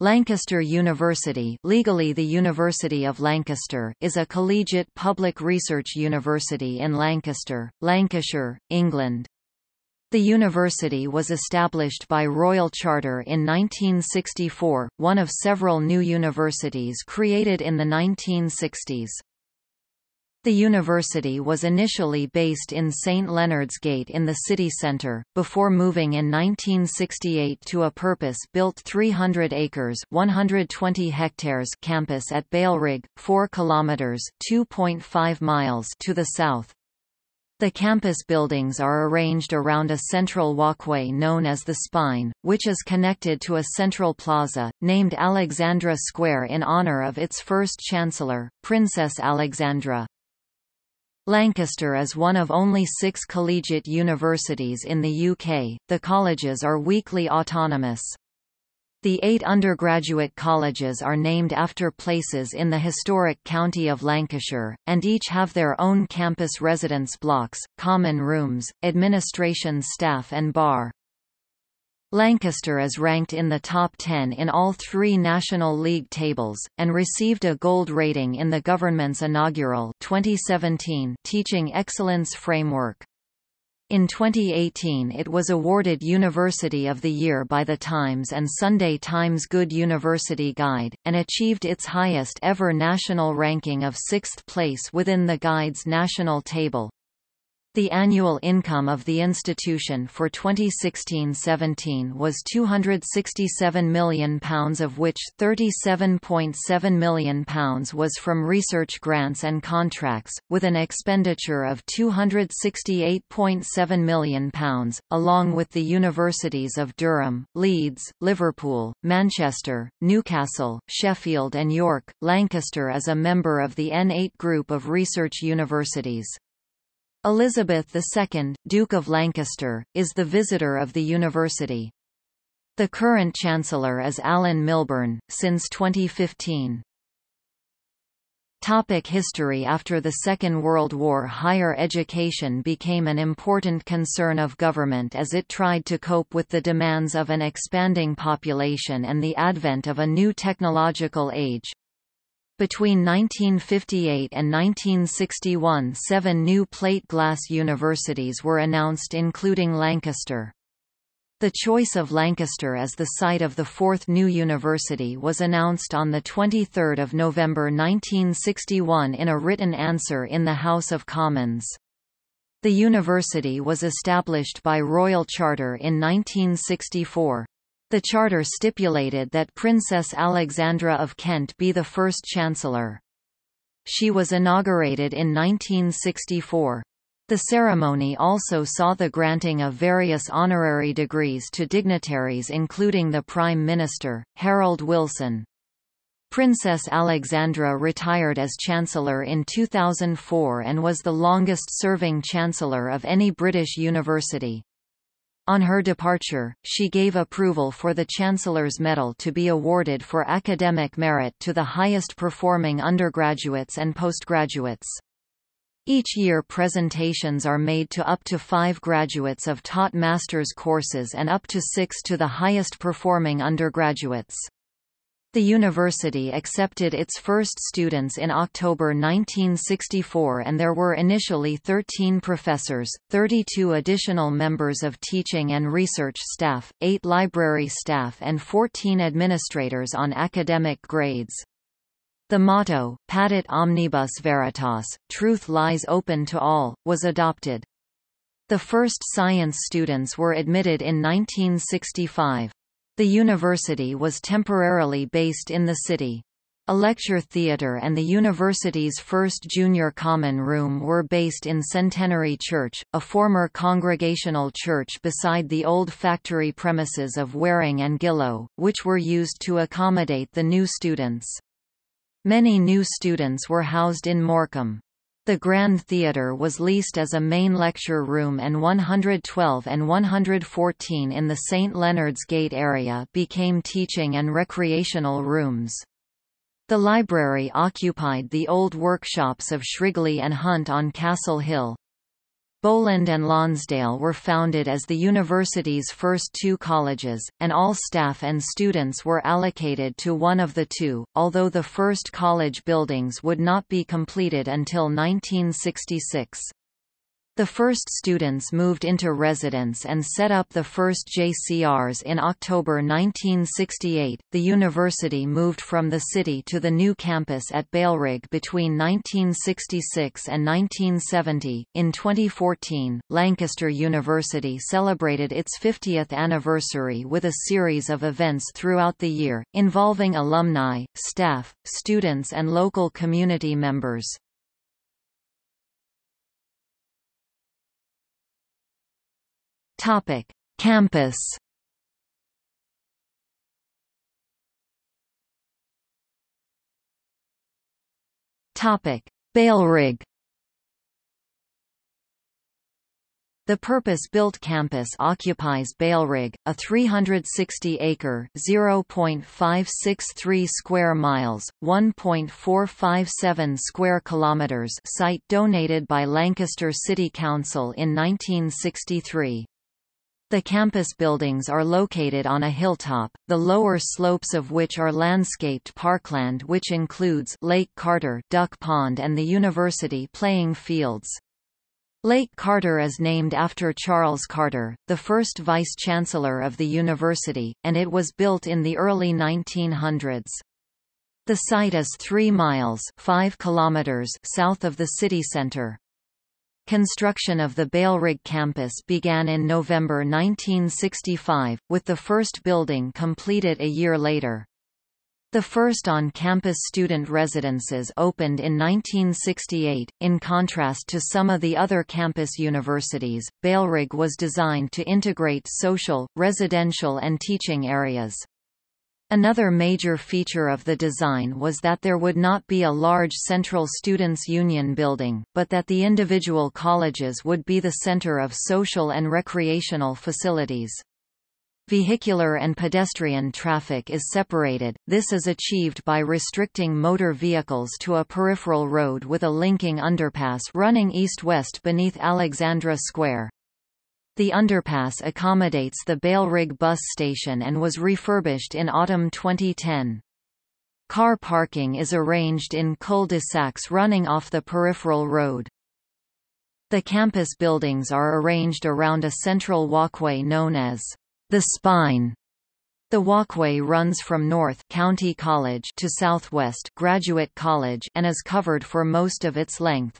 Lancaster University, legally the University of Lancaster, is a collegiate public research university in Lancaster, Lancashire, England. The university was established by Royal Charter in 1964, one of several new universities created in the 1960s. The university was initially based in St Leonard's Gate in the city centre, before moving in 1968 to a purpose-built 300 acres (120 hectares) campus at Balrig, 4 kilometres (2.5 miles) to the south. The campus buildings are arranged around a central walkway known as the Spine, which is connected to a central plaza, named Alexandra Square in honour of its first chancellor, Princess Alexandra. Lancaster is one of only 6 collegiate universities in the UK. The colleges are weekly autonomous. The 8 undergraduate colleges are named after places in the historic county of Lancashire, and each have their own campus residence blocks, common rooms, administration staff and bar. Lancaster is ranked in the top 10 in all 3 National League tables, and received a gold rating in the government's inaugural 2017 Teaching Excellence Framework. In 2018 it was awarded University of the Year by The Times and Sunday Times Good University Guide, and achieved its highest ever national ranking of 6th place within the Guide's national table. The annual income of the institution for 2016-17 was £267 million, of which £37.7 million was from research grants and contracts, with an expenditure of £268.7 million, along with the universities of Durham, Leeds, Liverpool, Manchester, Newcastle, Sheffield and York. Lancaster is a member of the N8 group of research universities. Elizabeth II, Duke of Lancaster, is the visitor of the university. The current chancellor is Alan Milburn, since 2015. Topic: History. After the Second World War, higher education became an important concern of government as it tried to cope with the demands of an expanding population and the advent of a new technological age. Between 1958 and 1961, 7 new plate-glass universities were announced, including Lancaster. The choice of Lancaster as the site of the 4th new university was announced on 23 November 1961 in a written answer in the House of Commons. The university was established by Royal Charter in 1964. The charter stipulated that Princess Alexandra of Kent be the first chancellor. She was inaugurated in 1964. The ceremony also saw the granting of various honorary degrees to dignitaries, including the Prime Minister, Harold Wilson. Princess Alexandra retired as chancellor in 2004 and was the longest-serving chancellor of any British university. On her departure, she gave approval for the Chancellor's Medal to be awarded for academic merit to the highest-performing undergraduates and postgraduates. Each year presentations are made to up to 5 graduates of taught master's courses and up to 6 to the highest-performing undergraduates. The university accepted its first students in October 1964, and there were initially 13 professors, 32 additional members of teaching and research staff, 8 library staff and 14 administrators on academic grades. The motto, Patet Omnibus Veritas, Truth Lies Open to All, was adopted. The first science students were admitted in 1965. The university was temporarily based in the city. A lecture theatre and the university's first junior common room were based in Centenary Church, a former congregational church beside the old factory premises of Waring and Gillow, which were used to accommodate the new students. Many new students were housed in Morecambe. The Grand Theatre was leased as a main lecture room, and 112 and 114 in the St Leonard's Gate area became teaching and recreational rooms. The library occupied the old workshops of Shrigley and Hunt on Castle Hill. Boland and Lonsdale were founded as the university's first two colleges, and all staff and students were allocated to one of the two, although the first college buildings would not be completed until 1966. The first students moved into residence and set up the first JCRs in October 1968. The university moved from the city to the new campus at Balrig between 1966 and 1970. In 2014, Lancaster University celebrated its 50th anniversary with a series of events throughout the year, involving alumni, staff, students, and local community members. Topic: Campus. Topic: Balrig. The purpose-built campus occupies Balrig, a 360-acre (0.563 square miles, 1.457 square kilometers) site donated by Lancaster City Council in 1963. The campus buildings are located on a hilltop, the lower slopes of which are landscaped parkland which includes Lake Carter, Duck Pond and the university playing fields. Lake Carter is named after Charles Carter, the first vice-chancellor of the university, and it was built in the early 1900s. The site is 3 miles (5 kilometers) south of the city center. Construction of the Balrig campus began in November 1965, with the first building completed a year later. The first on-campus student residences opened in 1968. In contrast to some of the other campus universities, Balrig was designed to integrate social, residential, and teaching areas. Another major feature of the design was that there would not be a large central students' union building, but that the individual colleges would be the center of social and recreational facilities. Vehicular and pedestrian traffic is separated. This is achieved by restricting motor vehicles to a peripheral road with a linking underpass running east-west beneath Alexandra Square. The underpass accommodates the Balrig bus station and was refurbished in autumn 2010. Car parking is arranged in cul-de-sacs running off the peripheral road. The campus buildings are arranged around a central walkway known as the Spine. The walkway runs from North County College to Southwest Graduate College and is covered for most of its length.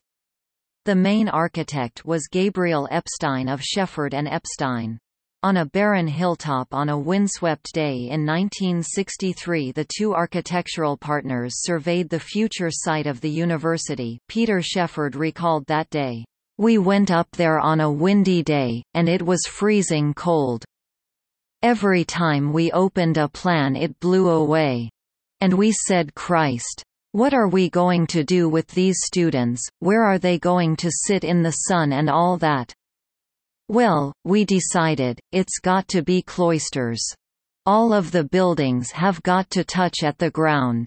The main architect was Gabriel Epstein of Shepheard and Epstein. On a barren hilltop on a windswept day in 1963, the two architectural partners surveyed the future site of the university. Peter Shefford recalled that day, "We went up there on a windy day, and it was freezing cold. Every time we opened a plan it blew away. And we said, Christ! What are we going to do with these students? Where are they going to sit in the sun and all that? Well, we decided, it's got to be cloisters. All of the buildings have got to touch at the ground."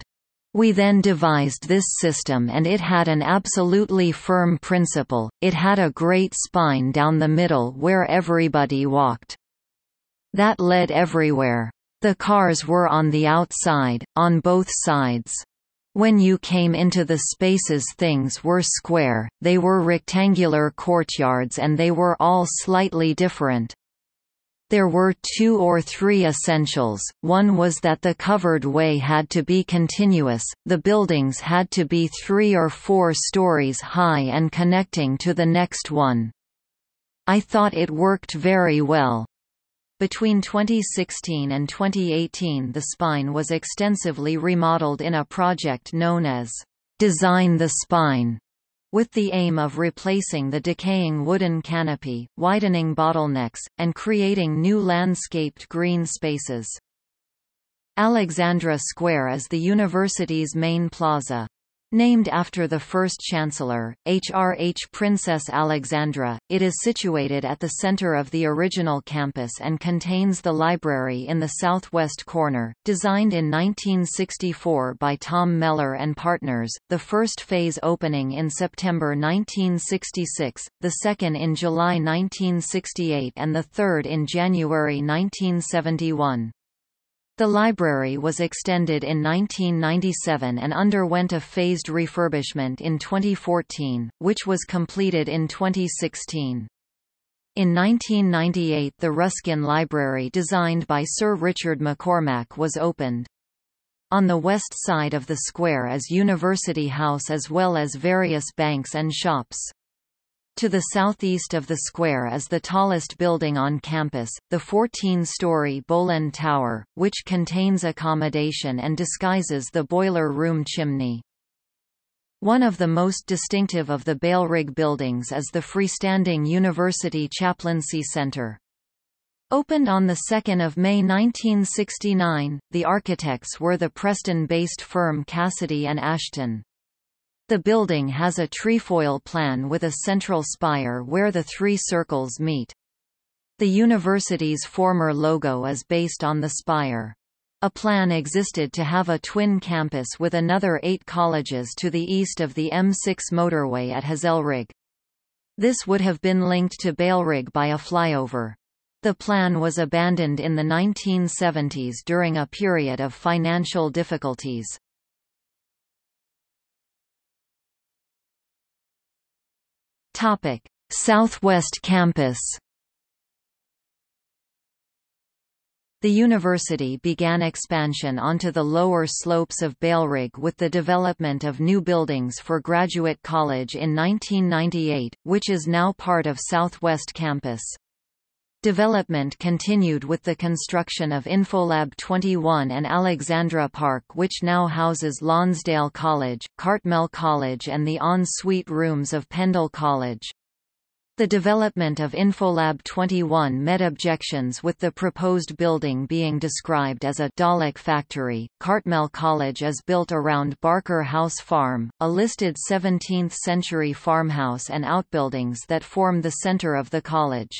We then devised this system and it had an absolutely firm principle. It had a great spine down the middle where everybody walked. That led everywhere. The cars were on the outside, on both sides. When you came into the spaces things were square, they were rectangular courtyards and they were all slightly different. There were 2 or 3 essentials. One was that the covered way had to be continuous, the buildings had to be 3 or 4 stories high and connecting to the next one. I thought it worked very well. Between 2016 and 2018 the Spine was extensively remodeled in a project known as Design the Spine, with the aim of replacing the decaying wooden canopy, widening bottlenecks, and creating new landscaped green spaces. Alexandra Square is the university's main plaza. Named after the first Chancellor, HRH Princess Alexandra, it is situated at the center of the original campus and contains the library in the southwest corner, designed in 1964 by Tom Meller and Partners, the first phase opening in September 1966, the second in July 1968 and the third in January 1971. The library was extended in 1997 and underwent a phased refurbishment in 2014, which was completed in 2016. In 1998, the Ruskin Library, designed by Sir Richard MacCormac, was opened. On the west side of the square is University House as well as various banks and shops. To the southeast of the square is the tallest building on campus, the 14-story Bolan Tower, which contains accommodation and disguises the boiler room chimney. One of the most distinctive of the Balrig buildings is the freestanding University Chaplaincy Center. Opened on 2 May 1969, the architects were the Preston-based firm Cassidy and Ashton. The building has a trefoil plan with a central spire where the three circles meet. The university's former logo is based on the spire. A plan existed to have a twin campus with another 8 colleges to the east of the M6 motorway at Hazelrig. This would have been linked to Balrig by a flyover. The plan was abandoned in the 1970s during a period of financial difficulties. Topic: Southwest Campus. The university began expansion onto the lower slopes of Balrig with the development of new buildings for Graduate College in 1998, which is now part of Southwest Campus. Development continued with the construction of Infolab 21 and Alexandra Park, which now houses Lonsdale College, Cartmel College and the en-suite rooms of Pendle College. The development of Infolab 21 met objections with the proposed building being described as a Dalek factory. Cartmel College is built around Barker House Farm, a listed 17th-century farmhouse and outbuildings that form the center of the college.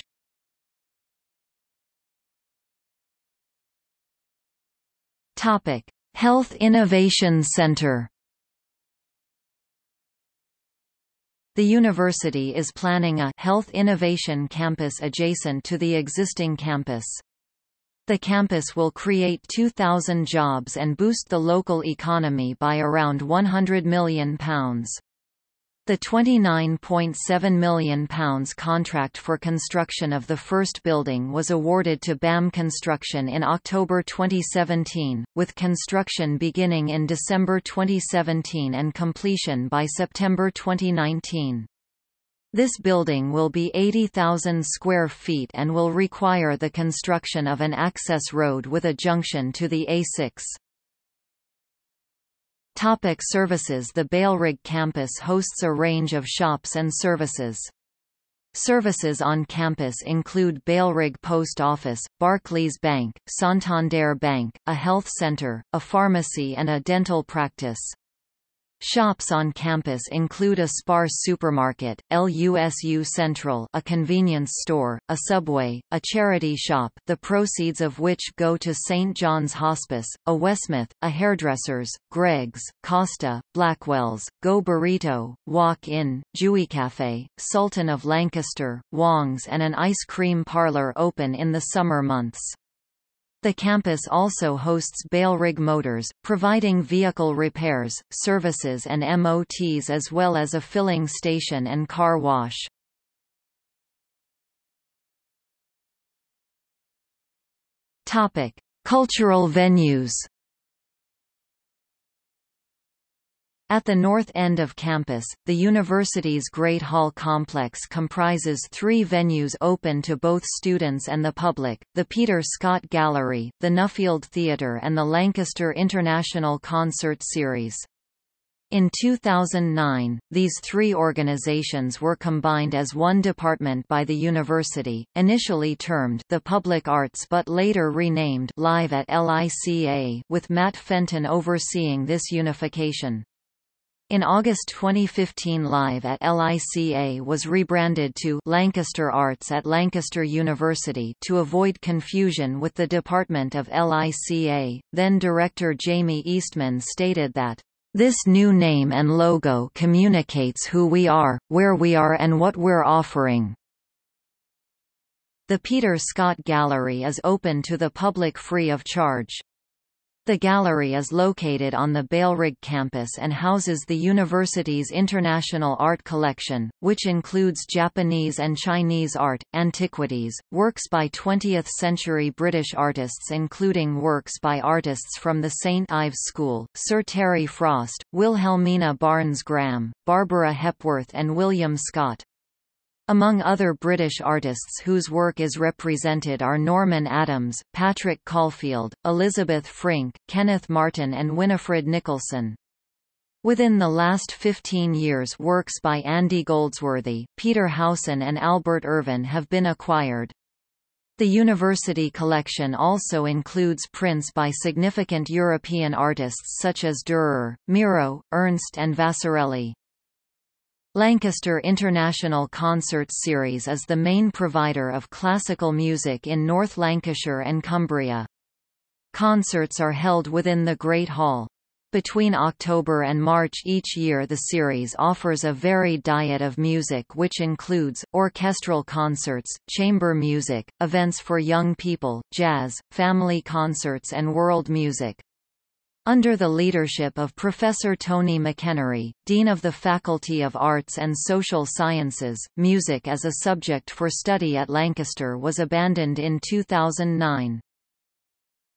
Topic: Health Innovation Center. The university is planning a health innovation campus adjacent to the existing campus. The campus will create 2,000 jobs and boost the local economy by around £100 million. The £29.7 million contract for construction of the first building was awarded to BAM Construction in October 2017, with construction beginning in December 2017 and completion by September 2019. This building will be 80,000 square feet and will require the construction of an access road with a junction to the A6. Topic: Services. The Balrig campus hosts a range of shops and services. Services on campus include Balrig Post Office, Barclays Bank, Santander Bank, a health center, a pharmacy and a dental practice. Shops on campus include a Spar supermarket, LUSU Central, a convenience store, a Subway, a charity shop, the proceeds of which go to St. John's Hospice, a Westmith, a hairdresser's, Greg's, Costa, Blackwell's, Go Burrito, Walk-In, Cafe, Sultan of Lancaster, Wong's and an ice cream parlor open in the summer months. The campus also hosts Balrig Motors, providing vehicle repairs, services and MOTs as well as a filling station and car wash. Cultural venues. At the north end of campus, the university's Great Hall complex comprises 3 venues open to both students and the public: the Peter Scott Gallery, the Nuffield Theatre and the Lancaster International Concert Series. In 2009, these 3 organizations were combined as one department by the university, initially termed the Public Arts but later renamed Live at LICA, with Matt Fenton overseeing this unification. In August 2015, Live at LICA was rebranded to Lancaster Arts at Lancaster University to avoid confusion with the department of LICA. Then director Jamie Eastman stated that this new name and logo communicates who we are, where we are and what we're offering. The Peter Scott Gallery is open to the public free of charge. The gallery is located on the Balrig campus and houses the university's international art collection, which includes Japanese and Chinese art, antiquities, works by 20th-century British artists including works by artists from the St. Ives School, Sir Terry Frost, Wilhelmina Barnes-Graham, Barbara Hepworth and William Scott. Among other British artists whose work is represented are Norman Adams, Patrick Caulfield, Elizabeth Frink, Kenneth Martin and Winifred Nicholson. Within the last 15 years, works by Andy Goldsworthy, Peter Howson and Albert Irvin have been acquired. The university collection also includes prints by significant European artists such as Dürer, Miro, Ernst and Vasarely. Lancaster International Concert Series is the main provider of classical music in North Lancashire and Cumbria. Concerts are held within the Great Hall. Between October and March each year, the series offers a varied diet of music which includes orchestral concerts, chamber music, events for young people, jazz, family concerts and world music. Under the leadership of Professor Tony McHenry, Dean of the Faculty of Arts and Social Sciences, music as a subject for study at Lancaster was abandoned in 2009.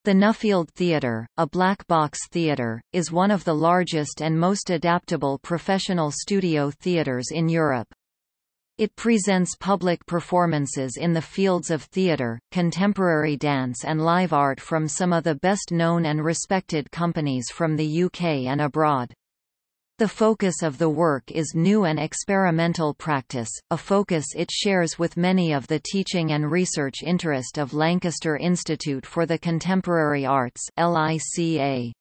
The Nuffield Theatre, a black box theatre, is one of the largest and most adaptable professional studio theatres in Europe. It presents public performances in the fields of theatre, contemporary dance and live art from some of the best-known and respected companies from the UK and abroad. The focus of the work is new and experimental practice, a focus it shares with many of the teaching and research interest of Lancaster Institute for the Contemporary Arts (LICA).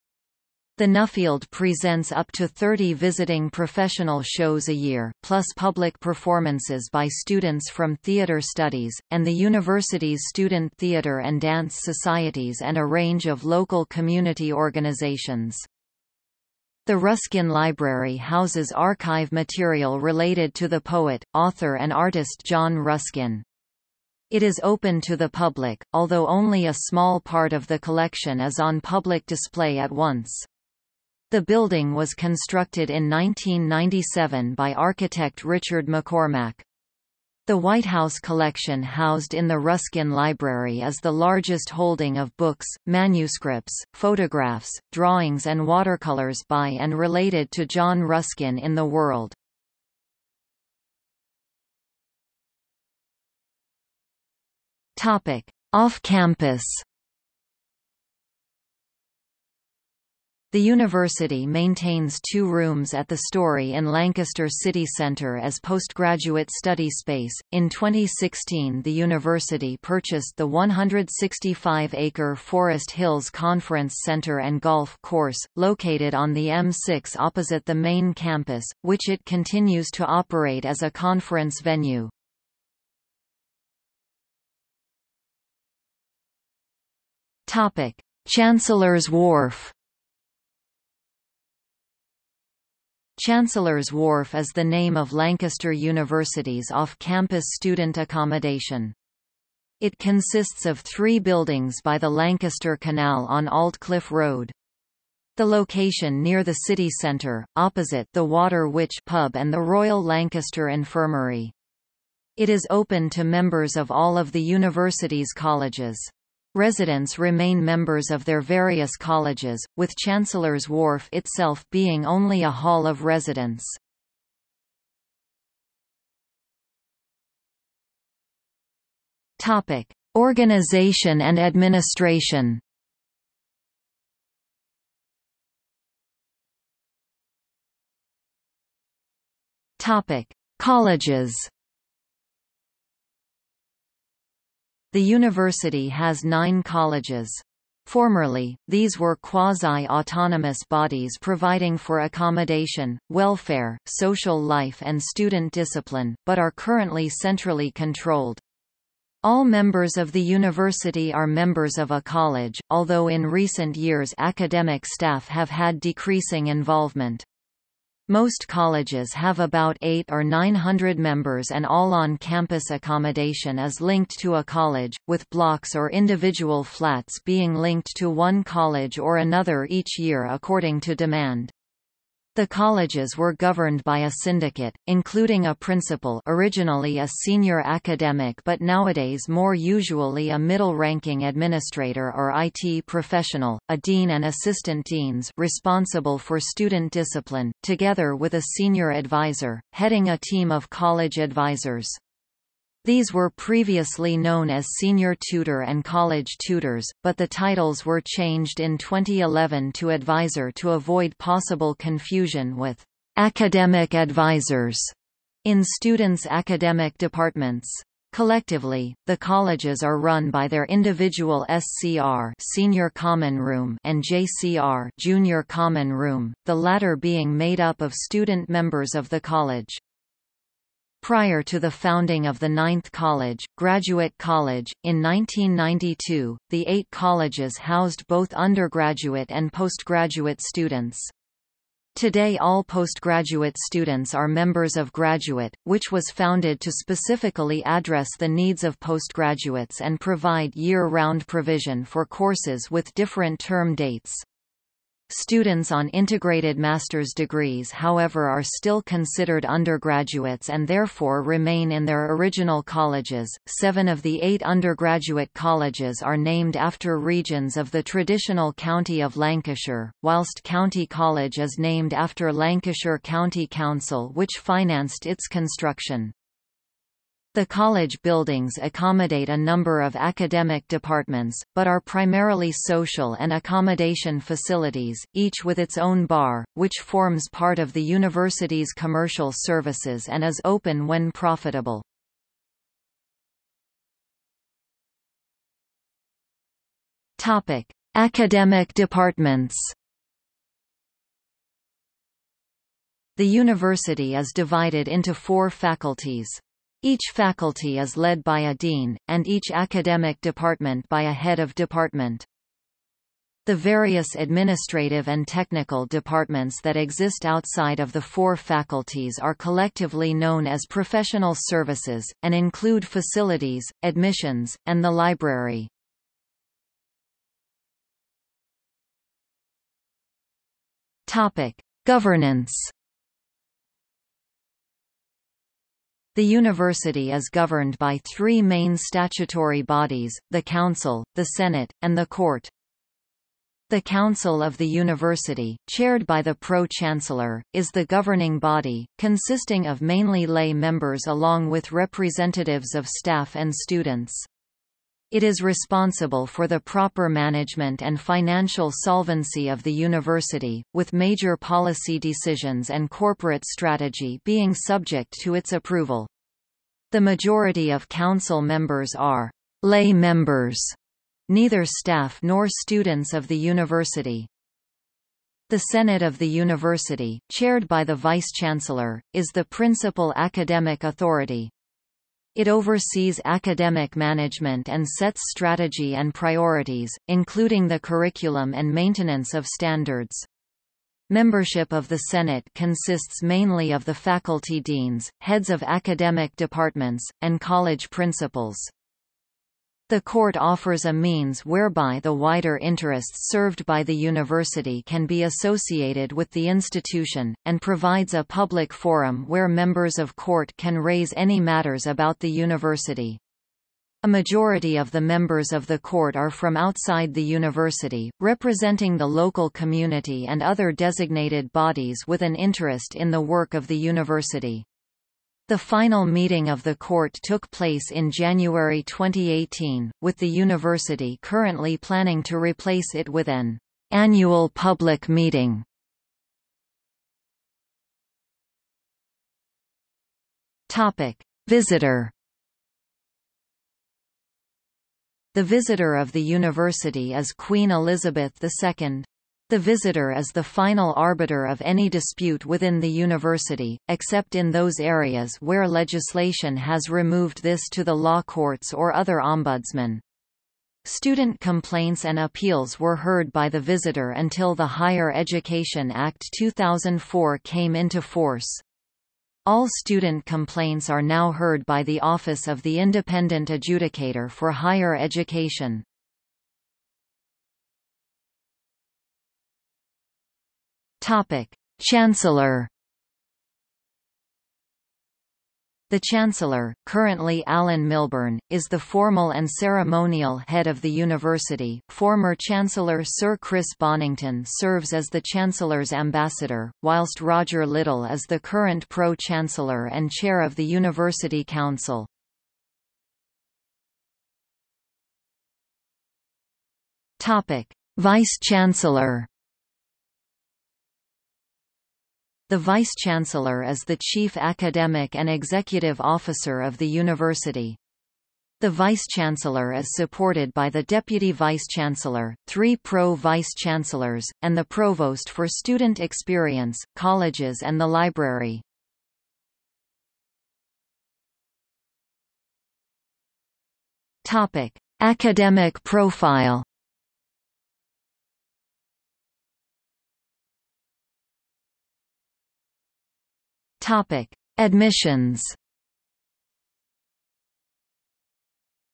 The Nuffield presents up to 30 visiting professional shows a year, plus public performances by students from theatre studies, and the university's student theatre and dance societies and a range of local community organisations. The Ruskin Library houses archive material related to the poet, author and artist John Ruskin. It is open to the public, although only a small part of the collection is on public display at once. The building was constructed in 1997 by architect Richard MacCormac. The White House collection housed in the Ruskin Library is the largest holding of books, manuscripts, photographs, drawings and watercolors by and related to John Ruskin in the world. Off-campus. The university maintains two rooms at the Storey in Lancaster City Centre as postgraduate study space. In 2016, the university purchased the 165-acre Forest Hills Conference Centre and Golf Course, located on the M6 opposite the main campus, which it continues to operate as a conference venue. Topic: Chancellor's Wharf. Chancellor's Wharf is the name of Lancaster University's off-campus student accommodation. It consists of three buildings by the Lancaster Canal on Altcliffe Road. The location near the city centre, opposite the Water Witch pub and the Royal Lancaster Infirmary. It is open to members of all of the university's colleges. Residents remain members of their various colleges, with Chancellor's Wharf itself being only a hall of residence. Topic: Organization and administration. Topic: Colleges. The university has 9 colleges. Formerly, these were quasi-autonomous bodies providing for accommodation, welfare, social life and student discipline, but are currently centrally controlled. All members of the university are members of a college, although in recent years academic staff have had decreasing involvement. Most colleges have about 800 or 900 members, and all on-campus accommodation is linked to a college, with blocks or individual flats being linked to one college or another each year according to demand. The colleges were governed by a syndicate, including a principal, originally a senior academic but nowadays more usually a middle-ranking administrator or IT professional, a dean and assistant deans responsible for student discipline, together with a senior advisor, heading a team of college advisors. These were previously known as senior tutor and college tutors, but the titles were changed in 2011 to advisor to avoid possible confusion with academic advisors in students' academic departments. Collectively, the colleges are run by their individual SCR (Senior Common Room) and JCR (Junior Common Room), the latter being made up of student members of the college. Prior to the founding of the Ninth College, Graduate College, in 1992, the 8 colleges housed both undergraduate and postgraduate students. Today all postgraduate students are members of Graduate, which was founded to specifically address the needs of postgraduates and provide year-round provision for courses with different term dates. Students on integrated master's degrees, however, are still considered undergraduates and therefore remain in their original colleges. 7 of the 8 undergraduate colleges are named after regions of the traditional county of Lancashire, whilst County College is named after Lancashire County Council, which financed its construction. The college buildings accommodate a number of academic departments, but are primarily social and accommodation facilities, each with its own bar, which forms part of the university's commercial services and is open when profitable. Topic: Academic departments. The university is divided into 4 faculties. Each faculty is led by a dean, and each academic department by a head of department. The various administrative and technical departments that exist outside of the 4 faculties are collectively known as professional services, and include facilities, admissions, and the library. Topic: Governance. The university is governed by 3 main statutory bodies, the Council, the Senate, and the Court. The Council of the University, chaired by the Pro-Chancellor, is the governing body, consisting of mainly lay members along with representatives of staff and students. It is responsible for the proper management and financial solvency of the university, with major policy decisions and corporate strategy being subject to its approval. The majority of council members are lay members, neither staff nor students of the university. The Senate of the university, chaired by the Vice-Chancellor, is the principal academic authority. It oversees academic management and sets strategy and priorities, including the curriculum and maintenance of standards. Membership of the Senate consists mainly of the faculty deans, heads of academic departments, and college principals. The Court offers a means whereby the wider interests served by the university can be associated with the institution, and provides a public forum where members of Court can raise any matters about the university. A majority of the members of the Court are from outside the university, representing the local community and other designated bodies with an interest in the work of the university. The final meeting of the Court took place in January 2018, with the university currently planning to replace it with an annual public meeting. Topic: Visitor. The visitor of the university is Queen Elizabeth II. The visitor is the final arbiter of any dispute within the university, except in those areas where legislation has removed this to the law courts or other ombudsmen. Student complaints and appeals were heard by the visitor until the Higher Education Act 2004 came into force. All student complaints are now heard by the Office of the Independent Adjudicator for Higher Education. Topic: Chancellor. The Chancellor, currently Alan Milburn, is the formal and ceremonial head of the university. Former Chancellor Sir Chris Bonington serves as the Chancellor's ambassador, whilst Roger Little is the current Pro-Chancellor and Chair of the University Council. Topic: Vice-Chancellor. The Vice-Chancellor is the Chief Academic and Executive Officer of the University. The Vice-Chancellor is supported by the Deputy Vice-Chancellor, three Pro-Vice-Chancellors, and the Provost for Student Experience, Colleges and the Library. Topic: Academic profile. Topic: Admissions.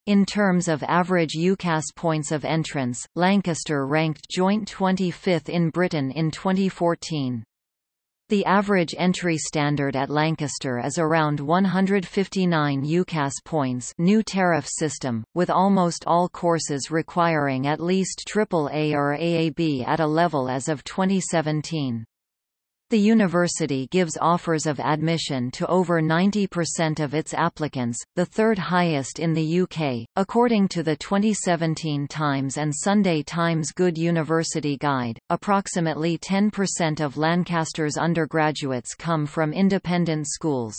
In terms of average UCAS points of entrance, Lancaster ranked joint 25th in Britain in 2014. The average entry standard at Lancaster is around 159 UCAS points, new tariff system, with almost all courses requiring at least AAA or AAB at a level as of 2017. The university gives offers of admission to over 90% of its applicants, the third highest in the UK, according to the 2017 Times and Sunday Times Good University Guide. Approximately 10% of Lancaster's undergraduates come from independent schools.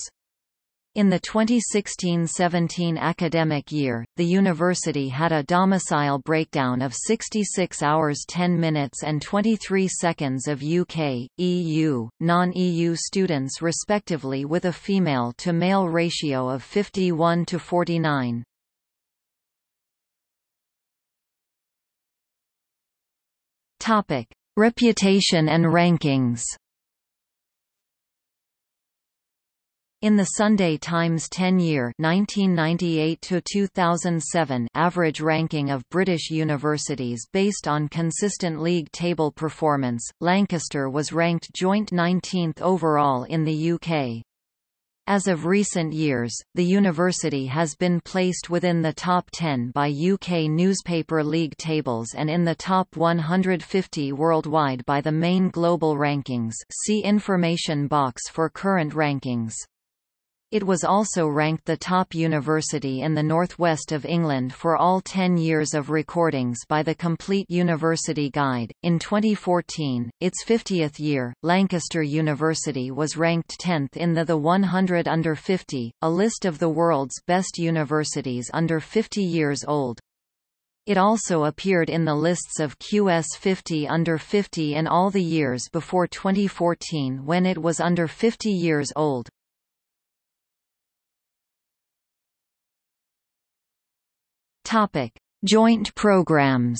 In the 2016-17 academic year, the university had a domicile breakdown of 66 hours 10 minutes and 23 seconds of UK, EU, non-EU students respectively, with a female-to-male ratio of 51 to 49. Topic: Reputation and rankings. In the Sunday Times 10-year (1998–2007) average ranking of British universities based on consistent league table performance, Lancaster was ranked joint 19th overall in the UK. As of recent years, the university has been placed within the top 10 by UK newspaper league tables and in the top 150 worldwide by the main global rankings. See information box for current rankings. It was also ranked the top university in the northwest of England for all 10 years of recordings by the Complete University Guide. In 2014, its 50th year, Lancaster University was ranked 10th in the 100 Under 50, a list of the world's best universities under 50 years old. It also appeared in the lists of QS 50 Under 50 in all the years before 2014 when it was under 50 years old. Topic: Joint programs.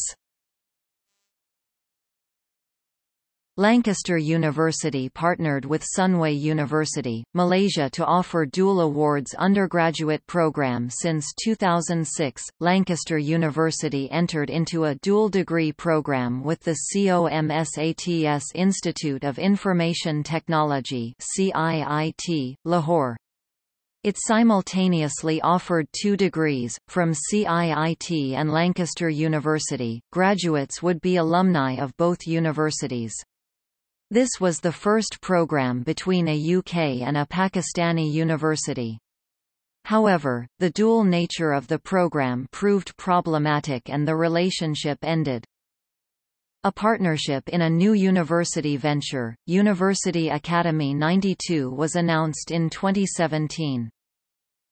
Lancaster University partnered with Sunway University Malaysia to offer dual awards undergraduate program since 2006. Lancaster University entered into a dual degree program with the COMSATS Institute of Information Technology (CIIT), Lahore. It simultaneously offered 2 degrees, from CIIT and Lancaster University. Graduates would be alumni of both universities. This was the first program between a UK and a Pakistani university. However, the dual nature of the program proved problematic and the relationship ended. A partnership in a new university venture, University Academy 92, was announced in 2017.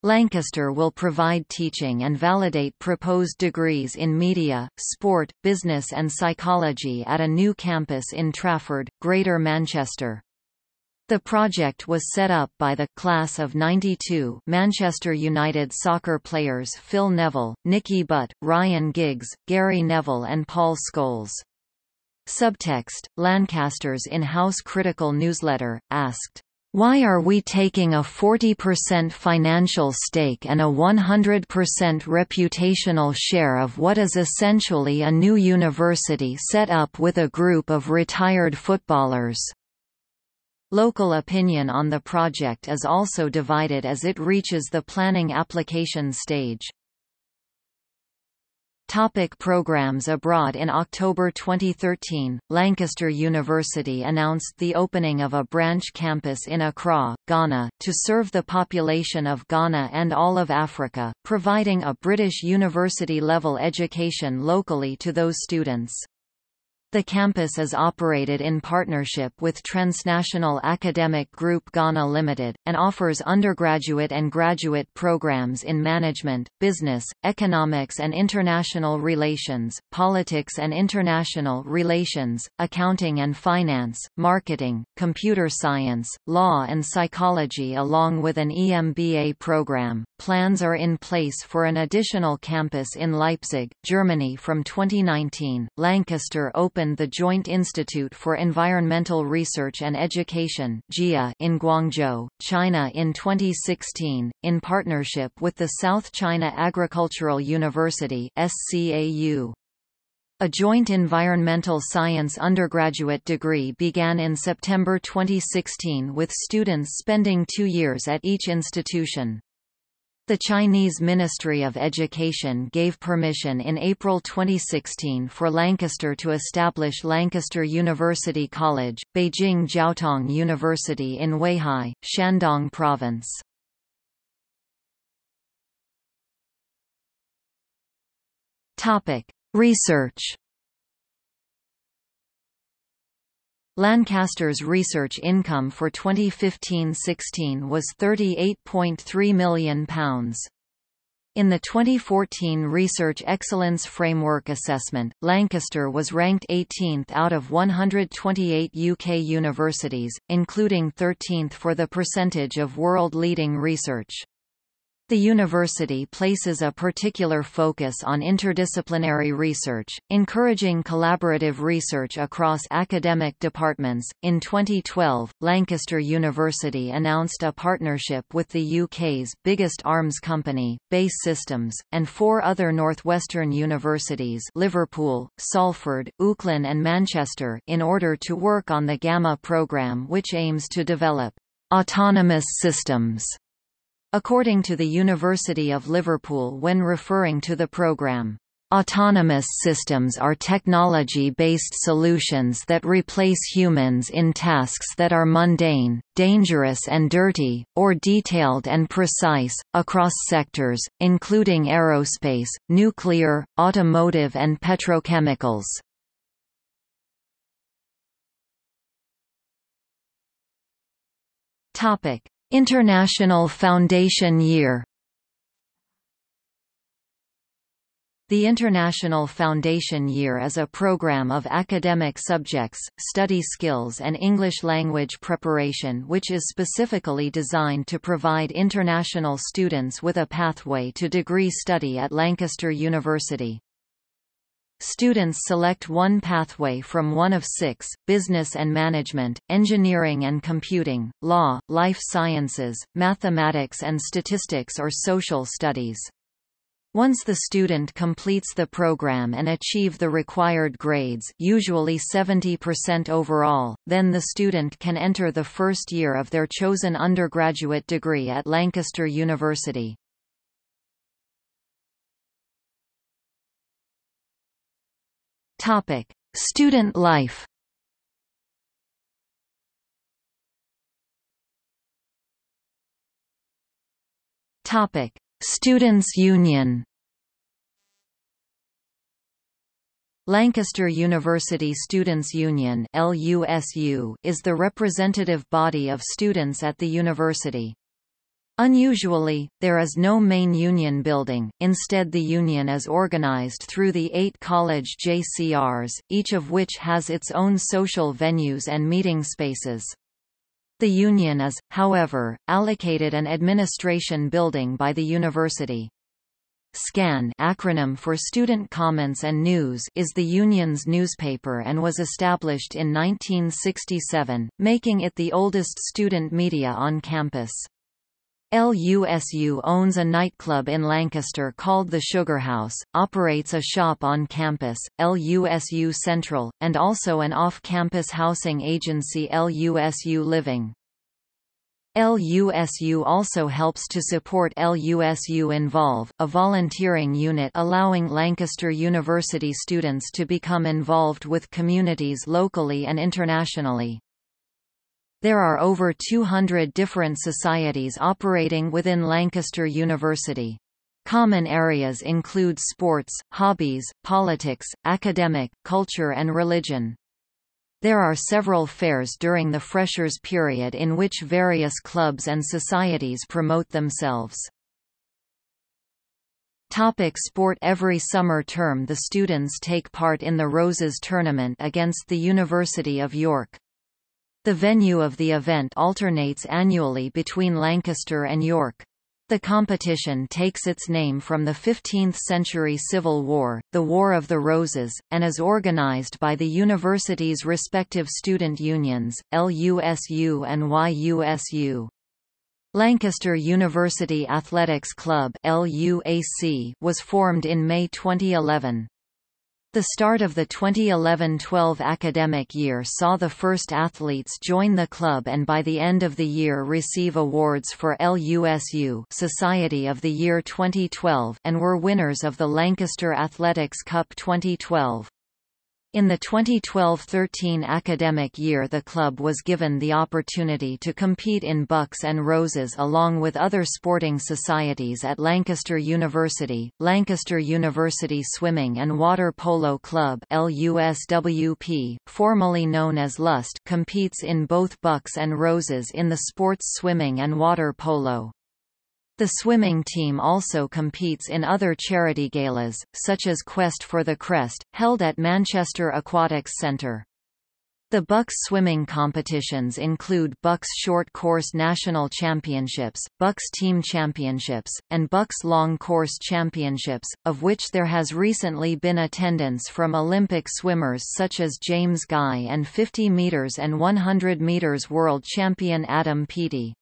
Lancaster will provide teaching and validate proposed degrees in media, sport, business and psychology at a new campus in Trafford, Greater Manchester. The project was set up by the Class of 92 Manchester United soccer players Phil Neville, Nicky Butt, Ryan Giggs, Gary Neville and Paul Scholes. Subtext: Lancaster's in-house critical newsletter, asked, "Why are we taking a 40% financial stake and a 100% reputational share of what is essentially a new university set up with a group of retired footballers?" Local opinion on the project is also divided as it reaches the planning application stage. Topic: programs abroad. In October 2013, Lancaster University announced the opening of a branch campus in Accra, Ghana, to serve the population of Ghana and all of Africa, providing a British university-level education locally to those students. The campus is operated in partnership with Transnational Academic Group Ghana Limited, and offers undergraduate and graduate programs in management, business, economics and international relations, politics and international relations, accounting and finance, marketing, computer science, law and psychology, along with an EMBA program. Plans are in place for an additional campus in Leipzig, Germany. From 2019, Lancaster opened the Joint Institute for Environmental Research and Education (JIEE) in Guangzhou, China in 2016, in partnership with the South China Agricultural University (SCAU). A joint environmental science undergraduate degree began in September 2016, with students spending 2 years at each institution. The Chinese Ministry of Education gave permission in April 2016 for Lancaster to establish Lancaster University College, Beijing Jiaotong University in Weihai, Shandong Province. Research. Lancaster's research income for 2015-16 was £38.3 million. In the 2014 Research Excellence Framework Assessment, Lancaster was ranked 18th out of 128 UK universities, including 13th for the percentage of world-leading research. The university places a particular focus on interdisciplinary research, encouraging collaborative research across academic departments. In 2012, Lancaster University announced a partnership with the UK's biggest arms company, BAE Systems, and 4 other Northwestern universities, Liverpool, Salford, Auckland and Manchester, in order to work on the Gamma program, which aims to develop autonomous systems. According to the University of Liverpool, when referring to the program, "Autonomous systems are technology-based solutions that replace humans in tasks that are mundane, dangerous and dirty, or detailed and precise, across sectors, including aerospace, nuclear, automotive and petrochemicals." International Foundation Year. The International Foundation Year is a program of academic subjects, study skills and English language preparation which is specifically designed to provide international students with a pathway to degree study at Lancaster University. Students select one pathway from one of 6: business and management, engineering and computing, law, life sciences, mathematics and statistics, or social studies. Once the student completes the program and achieves the required grades, usually 70% overall, then the student can enter the first year of their chosen undergraduate degree at Lancaster University. Topic: student life. Topic: students' union. Lancaster University Students' Union (LUSU) is the representative body of students at the university. Unusually, there is no main union building, instead the union is organized through the 8 college JCRs, each of which has its own social venues and meeting spaces. The union is, however, allocated an administration building by the university. SCAN, acronym for Student Comments and News, is the union's newspaper and was established in 1967, making it the oldest student media on campus. LUSU owns a nightclub in Lancaster called the Sugar House, operates a shop on campus, LUSU Central, and also an off-campus housing agency, LUSU Living. LUSU also helps to support LUSU Involve, a volunteering unit allowing Lancaster University students to become involved with communities locally and internationally. There are over 200 different societies operating within Lancaster University. Common areas include sports, hobbies, politics, academic, culture and religion. There are several fairs during the freshers' period in which various clubs and societies promote themselves. Sport. Every summer term the students take part in the Roses Tournament against the University of York. The venue of the event alternates annually between Lancaster and York. The competition takes its name from the 15th-century Civil War, the War of the Roses, and is organized by the university's respective student unions, LUSU and YUSU. Lancaster University Athletics Club (LUAC) was formed in May 2011. The start of the 2011-12 academic year saw the first athletes join the club and by the end of the year receive awards for LUSU Society of the Year 2012 and were winners of the Lancaster Athletics Cup 2012. In the 2012-13 academic year the club was given the opportunity to compete in Bucks and Roses along with other sporting societies at Lancaster University, Lancaster University Swimming and Water Polo Club (LUSWP), formerly known as LUST, competes in both Bucks and Roses in the sports swimming and water polo. The swimming team also competes in other charity galas, such as Quest for the Crest, held at Manchester Aquatics Centre. The Bucks swimming competitions include Bucks Short Course National Championships, Bucks Team Championships, and Bucks Long Course Championships, of which there has recently been attendance from Olympic swimmers such as James Guy and 50 metres and 100 metres world champion Adam Peaty.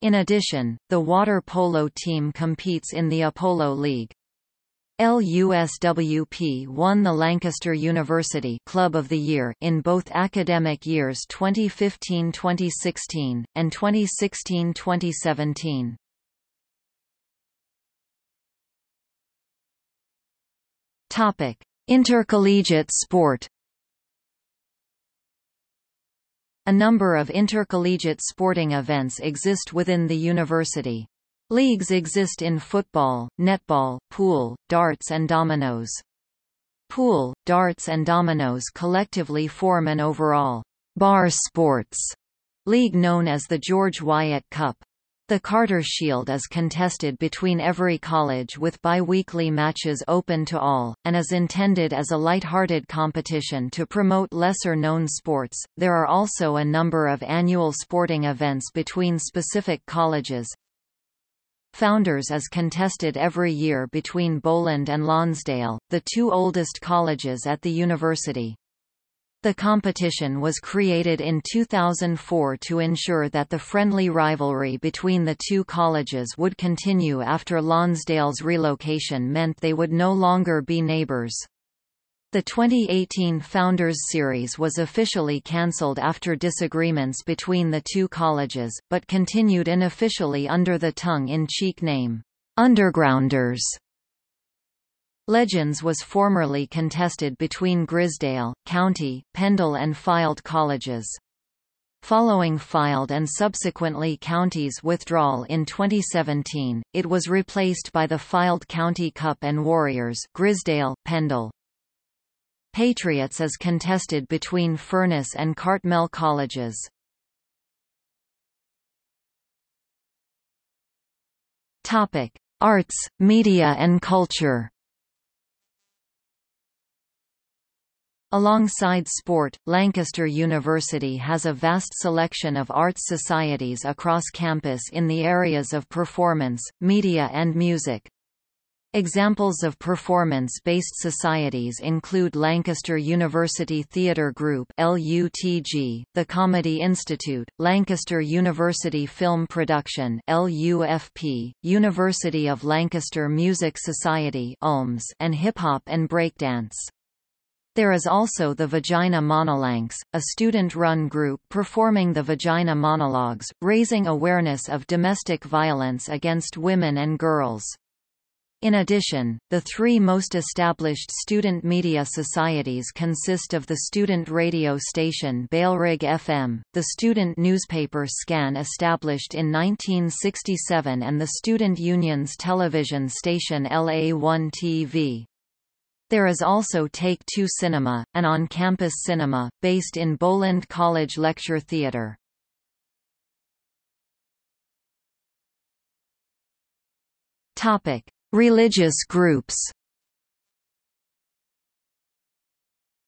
In addition, the water polo team competes in the Apollo League. LUSWP won the Lancaster University Club of the Year in both academic years 2015-2016, and 2016-2017. Intercollegiate sport. A number of intercollegiate sporting events exist within the university. Leagues exist in football, netball, pool, darts and dominoes. Pool, darts and dominoes collectively form an overall bar sports league known as the George Wyatt Cup. The Carter Shield is contested between every college with bi-weekly matches open to all, and is intended as a light-hearted competition to promote lesser-known sports. There are also a number of annual sporting events between specific colleges. Founders is contested every year between Bowland and Lonsdale, the two oldest colleges at the university. The competition was created in 2004 to ensure that the friendly rivalry between the two colleges would continue after Lonsdale's relocation meant they would no longer be neighbors. The 2018 Founders Series was officially cancelled after disagreements between the two colleges, but continued unofficially under the tongue-in-cheek name, Undergrounders. Legends was formerly contested between Grisdale, County, Pendle and Fylde colleges. Following Fylde and subsequently County's withdrawal in 2017, it was replaced by the Fylde County Cup and Warriors, Grisdale, Pendle. Patriots is contested between Furness and Cartmel colleges. Topic: Arts, media and culture. Alongside sport, Lancaster University has a vast selection of arts societies across campus in the areas of performance, media and music. Examples of performance-based societies include Lancaster University Theatre Group (LUTG), the Comedy Institute, Lancaster University Film Production (LUFP), University of Lancaster Music Society (ULMS), and hip-hop and breakdance. There is also the Vagina Monolanx, a student-run group performing the vagina monologues, raising awareness of domestic violence against women and girls. In addition, the three most established student media societies consist of the student radio station Balrig FM, the student newspaper Scan established in 1967 and the student union's television station LA1 TV. There is also Take-Two Cinema, an on-campus cinema, based in Boland College Lecture Theatre. Religious groups.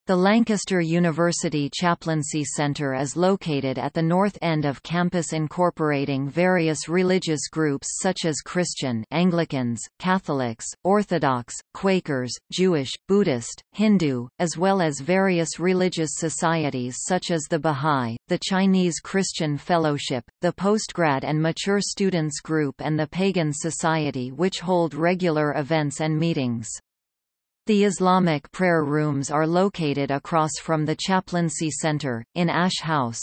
The Lancaster University Chaplaincy Center is located at the north end of campus, incorporating various religious groups such as Christian, Anglicans, Catholics, Orthodox, Quakers, Jewish, Buddhist, Hindu, as well as various religious societies such as the Baha'i, the Chinese Christian Fellowship, the Postgrad and Mature Students Group and the Pagan Society, which hold regular events and meetings. The Islamic prayer rooms are located across from the Chaplaincy Center, in Ash House.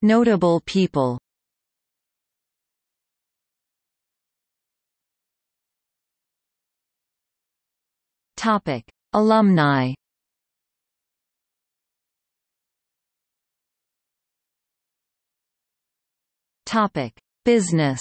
Notable people. Alumni. Business.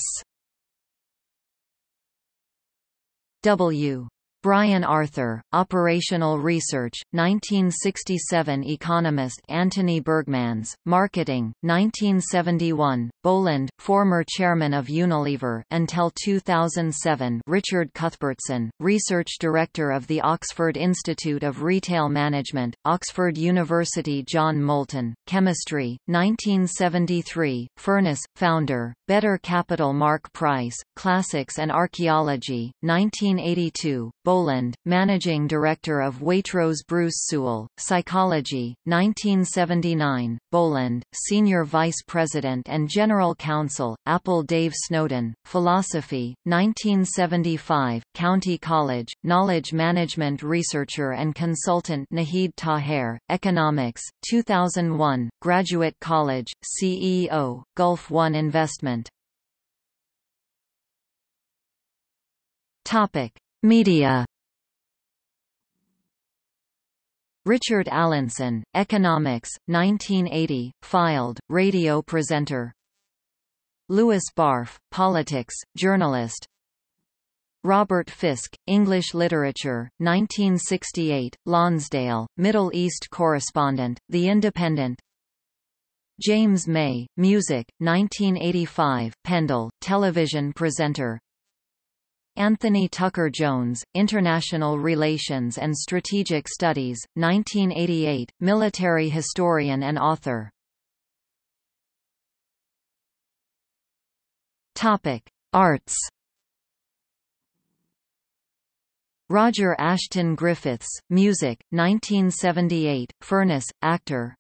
W. Brian Arthur, Operational Research, 1967. Economist Anthony Bergmans, Marketing, 1971. Boland, former chairman of Unilever until 2007. Richard Cuthbertson, Research Director of the Oxford Institute of Retail Management, Oxford University. John Moulton, Chemistry, 1973. Furnace, founder, Better Capital. Mark Price, Classics and Archaeology, 1982. Boland, managing director of Waitrose. Bruce Sewell, Psychology, 1979. Boland, senior vice president and general counsel, Apple. Dave Snowden, Philosophy, 1975. County College, knowledge management researcher and consultant. Nahid Taher, Economics, 2001. Graduate College, CEO, Gulf One Investment. Media. Richard Allinson, Economics, 1980, filed, radio presenter. Louis Barf, politics, journalist. Robert Fisk, English literature, 1968, Lonsdale, Middle East correspondent, The Independent. James May, music, 1985, Pendle, television presenter. Anthony Tucker Jones, International Relations and Strategic Studies, 1988, military historian and author. Topic: Arts. Roger Ashton Griffiths, music, 1978, Furnace, actor.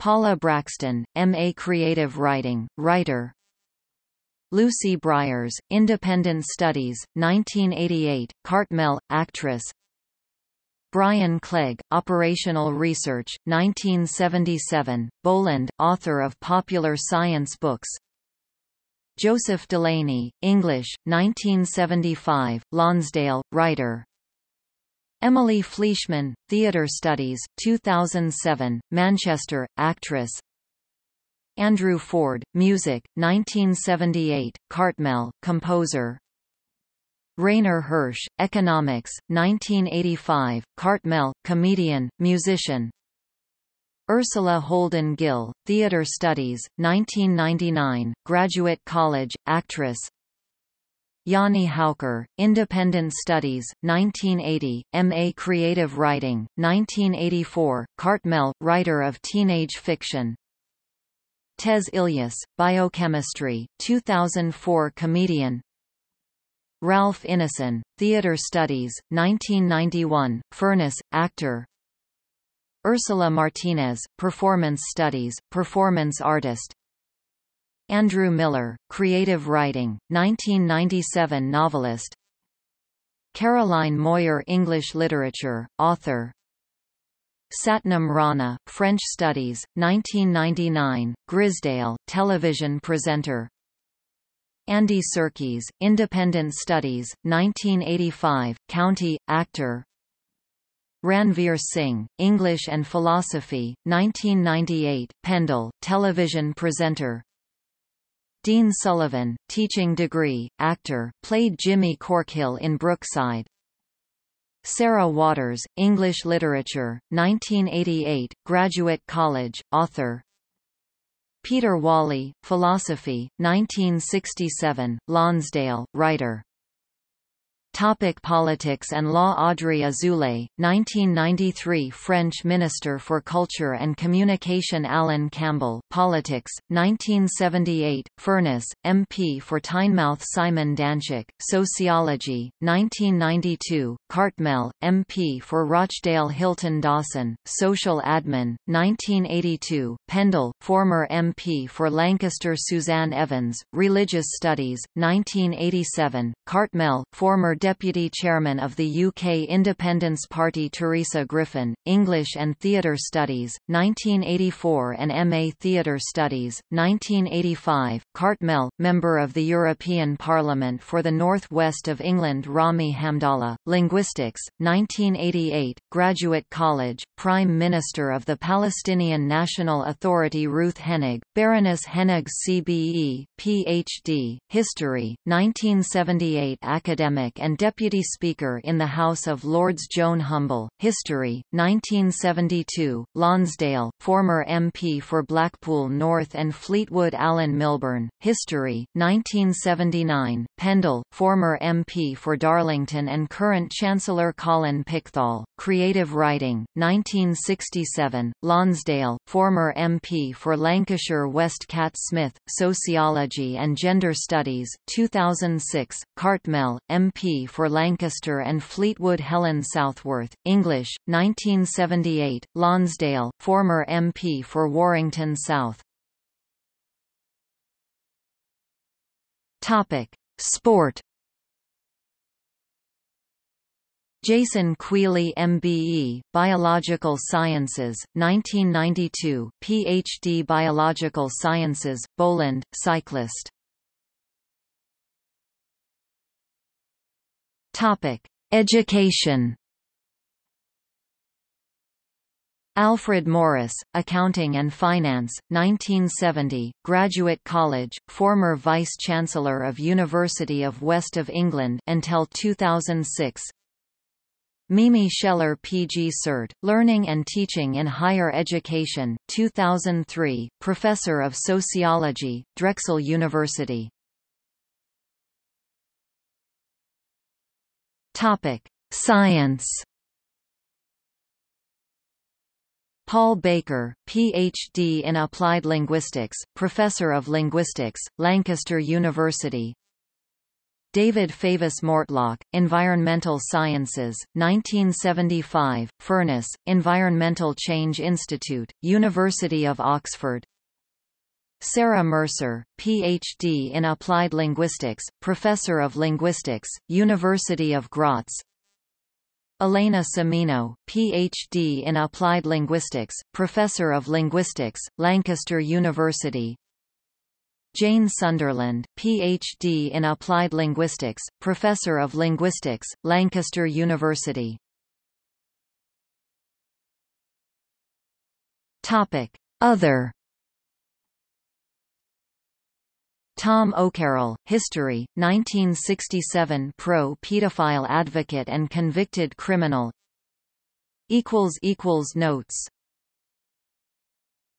Paula Braxton, M.A. creative writing, writer. Lucy Briers, Independent Studies, 1988, Cartmel, actress. Brian Clegg, Operational Research, 1977, Boland, author of popular science books. Joseph Delaney, English, 1975, Lonsdale, writer. Emily Fleischman, Theatre Studies, 2007, Manchester, actress. Andrew Ford, music, 1978, Cartmel, composer. Rainer Hirsch, economics, 1985, Cartmel, comedian, musician. Ursula Holden Gill, Theatre Studies, 1999, Graduate College, Actress. Yanni Hauker, Independent Studies, 1980, M.A. Creative Writing, 1984, Cartmel, Writer of Teenage Fiction. Tez Ilyas, Biochemistry, 2004, Comedian. Ralph Ineson, Theatre Studies, 1991, Furnace, Actor. Ursula Martinez, Performance Studies, Performance Artist. Andrew Miller, Creative Writing, 1997, Novelist. Caroline Moyer, English Literature, Author. Satnam Rana, French Studies, 1999, Grisdale, Television Presenter. Andy Serkis, Independent Studies, 1985, County, Actor. Ranveer Singh, English and Philosophy, 1998, Pendle, Television Presenter. Dean Sullivan, Teaching Degree, Actor, played Jimmy Corkhill in Brookside. Sarah Waters, English Literature, 1988, Graduate College, Author. Peter Whalley, Philosophy, 1967, Lonsdale, Writer. Topic: Politics and Law. Audrey Azoulay, 1993, French Minister for Culture and Communication. Alan Campbell, Politics, 1978, Furness, MP for Tynemouth. Simon Danchik, Sociology, 1992, Cartmel, MP for Rochdale. Hilton Dawson, Social Admin, 1982, Pendle, former MP for Lancaster. Suzanne Evans, Religious Studies, 1987, Cartmel, former Deputy Chairman of the UK Independence Party. Teresa Griffin, English and Theatre Studies, 1984 and MA Theatre Studies, 1985, Cartmel, Member of the European Parliament for the North West of England. Rami Hamdallah, Linguistics, 1988, Graduate College, Prime Minister of the Palestinian National Authority. Ruth Hennig, Baroness Hennig CBE, PhD, History, 1978, Academic and Deputy Speaker in the House of Lords. Joan Humble, History, 1972, Lonsdale, former MP for Blackpool North and Fleetwood. Alan Milburn, History, 1979, Pendle, former MP for Darlington and current Chancellor. Colin Pickthall, Creative Writing, 1967, Lonsdale, former MP for Lancashire West. Cat Smith, Sociology and Gender Studies, 2006, Cartmel, MP for Lancaster and Fleetwood. Helen Southworth, English, 1978, Lonsdale, former MP for Warrington South. Topic: Sport. Jason Quealy, MBE, Biological Sciences, 1992, PhD, Biological Sciences, Boland, Cyclist. Topic: Education. Alfred Morris, Accounting and Finance, 1970, Graduate College, former Vice Chancellor of University of West of England until 2006. Mimi Scheller, PG Cert, Learning and Teaching in Higher Education, 2003, Professor of Sociology, Drexel University. Topic: Science. Paul Baker, PhD in Applied Linguistics, Professor of Linguistics, Lancaster University. David Favis Mortlock, Environmental Sciences, 1975, Furness, Environmental Change Institute, University of Oxford. Sarah Mercer, PhD in Applied Linguistics, Professor of Linguistics, University of Graz. Elena Cimino, PhD in Applied Linguistics, Professor of Linguistics, Lancaster University. Jane Sunderland, PhD in Applied Linguistics, Professor of Linguistics, Lancaster University. Topic: Other. Tom O'Carroll, History, 1967, pro-pedophile advocate and convicted criminal. Notes